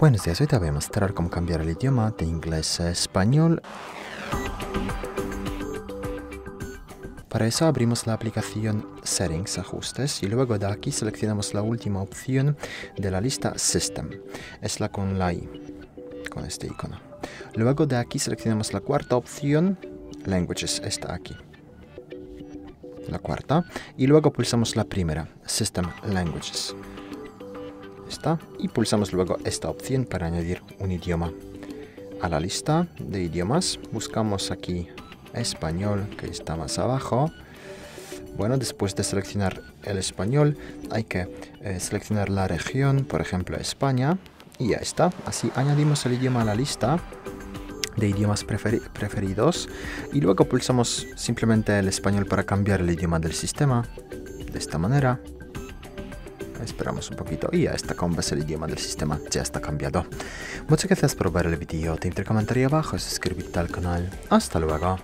Buenos días, hoy te voy a mostrar cómo cambiar el idioma de inglés a español. Para eso abrimos la aplicación Settings, Ajustes, y luego de aquí seleccionamos la última opción de la lista System, es la con la i, con este icono. Luego de aquí seleccionamos la cuarta opción, Languages, está aquí. La cuarta, y luego pulsamos la primera, System Languages. Está, y pulsamos luego esta opción para añadir un idioma. A la lista de idiomas buscamos aquí español, que está más abajo. Bueno, después de seleccionar el español hay que seleccionar la región, por ejemplo España, y ya está. Así añadimos el idioma a la lista de idiomas preferidos y luego pulsamos simplemente el español para cambiar el idioma del sistema. De esta manera esperamos un poquito y ya está. Como ves, el idioma del sistema ya está cambiado. Muchas gracias por ver el vídeo, te intercomentaría abajo, suscribirte al canal. Hasta luego.